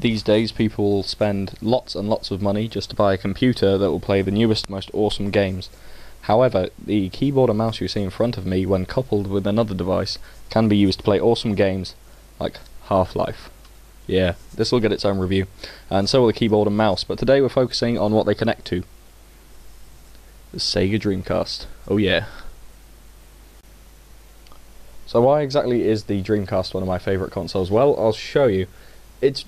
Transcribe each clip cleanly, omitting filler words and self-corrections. these days people spend lots and lots of money just to buy a computer that will play the newest, most awesome games. However, the keyboard and mouse you see in front of me, when coupled with another device, can be used to play awesome games like Half-Life. Yeah, this will get its own review, and so will the keyboard and mouse, but today we're focusing on what they connect to. The Sega Dreamcast. Oh yeah. So why exactly is the Dreamcast one of my favourite consoles? Well, I'll show you. It's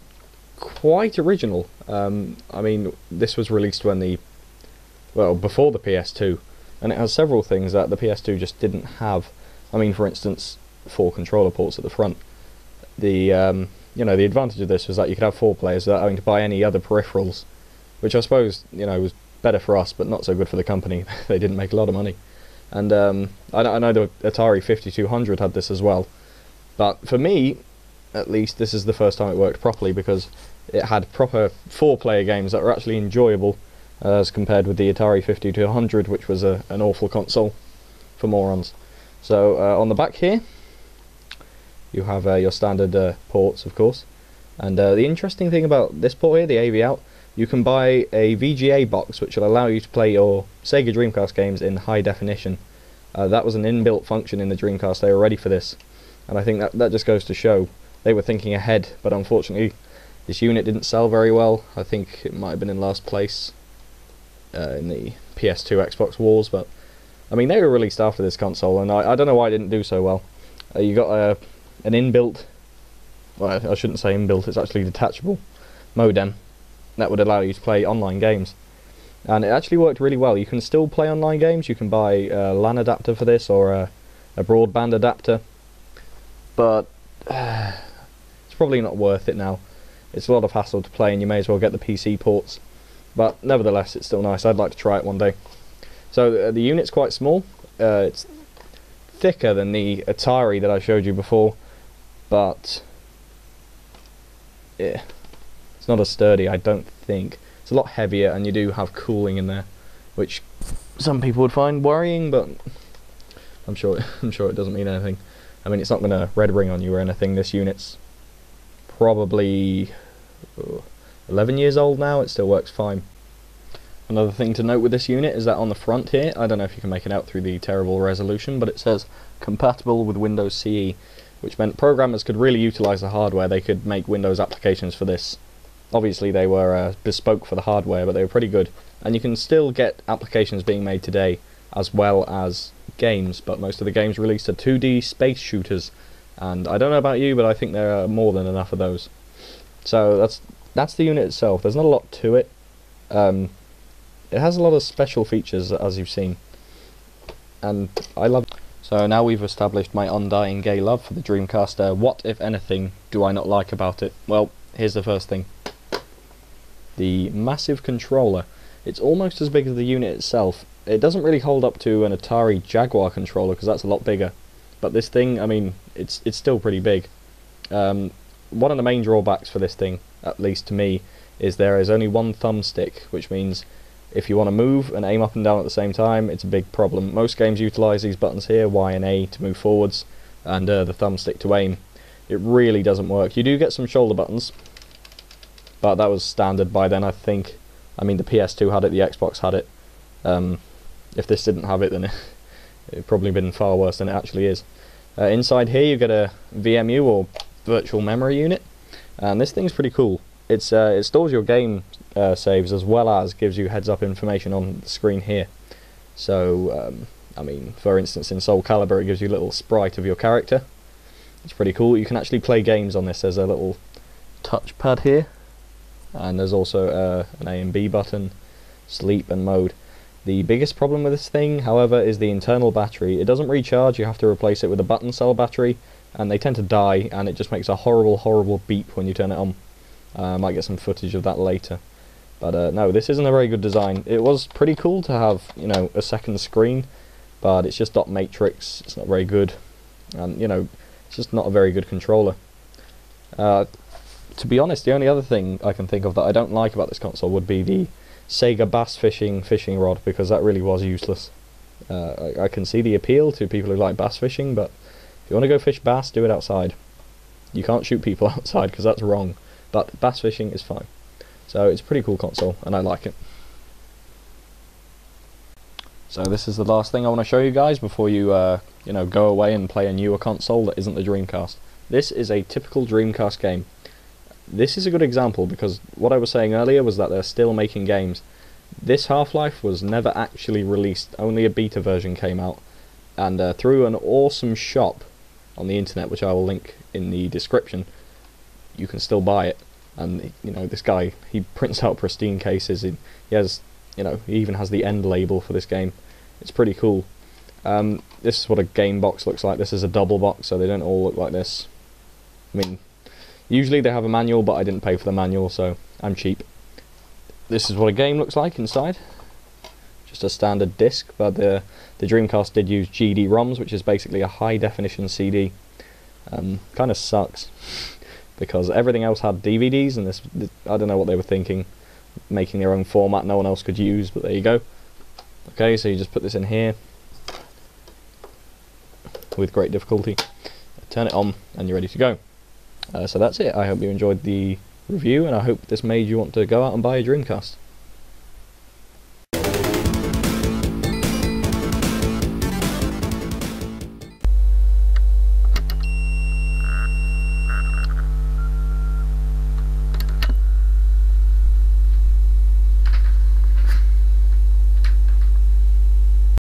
quite original. I mean, this was released when the... well, before the PS2, and it has several things that the PS2 just didn't have. I mean, for instance, 4 controller ports at the front. The, you know, the advantage of this was that you could have 4 players without having to buy any other peripherals, which I suppose, you know, was better for us, but not so good for the company. They didn't make a lot of money. And I know the Atari 5200 had this as well, but for me, at least, this is the first time it worked properly, because it had proper 4-player games that were actually enjoyable, as compared with the Atari 5200, which was an awful console for morons. So on the back here, you have your standard ports, of course, and the interesting thing about this port here, the AV out, you can buy a VGA box which will allow you to play your Sega Dreamcast games in high definition. That was an inbuilt function in the Dreamcast, they were ready for this, and I think that just goes to show they were thinking ahead, but unfortunately this unit didn't sell very well. I think it might have been in last place in the PS2 Xbox wars, but I mean they were released after this console, and I don't know why it didn't do so well. You got an inbuilt, well I shouldn't say inbuilt, it's actually detachable modem that would allow you to play online games, and it actually worked really well. You can still play online games, you can buy a LAN adapter for this or a broadband adapter, but it's probably not worth it now. It's a lot of hassle to play and you may as well get the PC ports, but nevertheless it's still nice. I'd like to try it one day. So the unit's quite small, it's thicker than the Atari that I showed you before, but yeah, it's not as sturdy, I don't think. It's a lot heavier and you do have cooling in there, which some people would find worrying, but I'm sure it doesn't mean anything. I mean, it's not going to red ring on you or anything. This unit's probably 11 years old now, it still works fine. Another thing to note with this unit is that on the front here, I don't know if you can make it out through the terrible resolution, but it says compatible with Windows CE, which meant programmers could really utilise the hardware. They could make Windows applications for this. Obviously they were bespoke for the hardware, but they were pretty good, and you can still get applications being made today as well as games, but most of the games released are 2D space shooters, and I don't know about you, but I think there are more than enough of those. So that's the unit itself. There's not a lot to it. It has a lot of special features, as you've seen, and I love it. So now we've established my undying gay love for the Dreamcast. What, if anything, do I not like about it? Well, here's the first thing. The massive controller. It's almost as big as the unit itself. It doesn't really hold up to an Atari Jaguar controller, because that's a lot bigger. But this thing, I mean, it's still pretty big. One of the main drawbacks for this thing, at least to me, is there is only one thumbstick, which means if you want to move and aim up and down at the same time, it's a big problem. Most games utilise these buttons here, Y and A to move forwards, and the thumbstick to aim. It really doesn't work. You do get some shoulder buttons, but that was standard by then, I think. I mean, the PS2 had it, the Xbox had it. If this didn't have it, then it'd probably been far worse than it actually is. Inside here you get a VMU, or virtual memory unit, and this thing's pretty cool. It's it stores your game saves as well as gives you heads up information on the screen here. So I mean, for instance, in Soul Calibur it gives you a little sprite of your character. It's pretty cool. You can actually play games on this. There's a little touchpad here, and there's also an A and B button, sleep and mode. The biggest problem with this thing, however, is the internal battery. It doesn't recharge, you have to replace it with a button cell battery, and they tend to die, and it just makes a horrible, horrible beep when you turn it on. I might get some footage of that later. But no, this isn't a very good design. It was pretty cool to have, you know, a second screen, but it's just dot matrix, it's not very good, and, you know, it's just not a very good controller. To be honest, the only other thing I can think of that I don't like about this console would be the Sega bass fishing rod, because that really was useless. I can see the appeal to people who like bass fishing, but if you want to go fish bass, do it outside. You can't shoot people outside, because that's wrong. but bass fishing is fine. So it's a pretty cool console, and I like it. So this is the last thing I want to show you guys before you, go away and play a newer console that isn't the Dreamcast. This is a typical Dreamcast game. This is a good example because what I was saying earlier was that they're still making games. This Half-Life was never actually released, only a beta version came out. And through an awesome shop on the internet, which I will link in the description, you can still buy it. And, you know, this guy, he prints out pristine cases, he has... You know, he even has the end label for this game. It's pretty cool. This is what a game box looks like. This is a double box, so they don't all look like this. I mean, usually they have a manual, but I didn't pay for the manual, so I'm cheap. This is what a game looks like inside. Just a standard disc, but the Dreamcast did use GD-ROMs, which is basically a high-definition CD. Kind of sucks, because everything else had DVDs, and this, I don't know what they were thinking. Making their own format no one else could use, but there you go. Okay, so you just put this in here with great difficulty, turn it on, and you're ready to go. So that's it. I hope you enjoyed the review, and I hope this made you want to go out and buy a Dreamcast.